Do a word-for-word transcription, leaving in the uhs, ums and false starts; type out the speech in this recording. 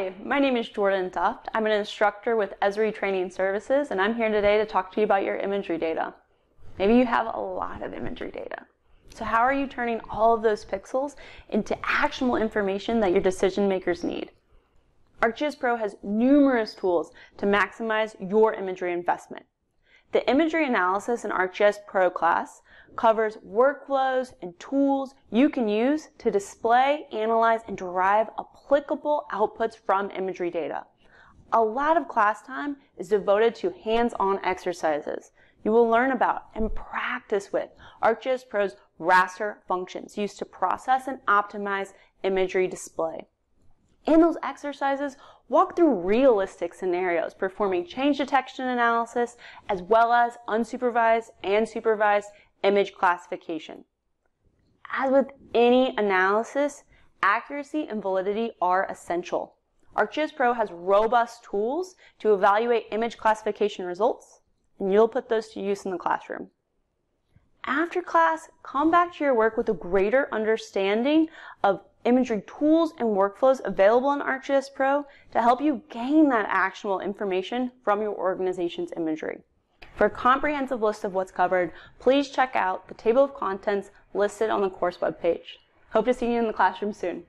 Hi, my name is Jordan Duft. I'm an instructor with Esri Training Services, and I'm here today to talk to you about your imagery data. Maybe you have a lot of imagery data. So how are you turning all of those pixels into actionable information that your decision makers need? ArcGIS Pro has numerous tools to maximize your imagery investment. The imagery analysis in ArcGIS Pro class covers workflows and tools you can use to display, analyze, and derive applicable outputs from imagery data. A lot of class time is devoted to hands-on exercises. You will learn about and practice with ArcGIS Pro's raster functions used to process and optimize imagery display. In those exercises, walk through realistic scenarios, performing change detection analysis, as well as unsupervised and supervised image classification. As with any analysis, accuracy and validity are essential. ArcGIS Pro has robust tools to evaluate image classification results, and you'll put those to use in the classroom. After class, come back to your work with a greater understanding of imagery tools and workflows available in ArcGIS Pro to help you gain that actionable information from your organization's imagery. For a comprehensive list of what's covered, please check out the table of contents listed on the course webpage. Hope to see you in the classroom soon.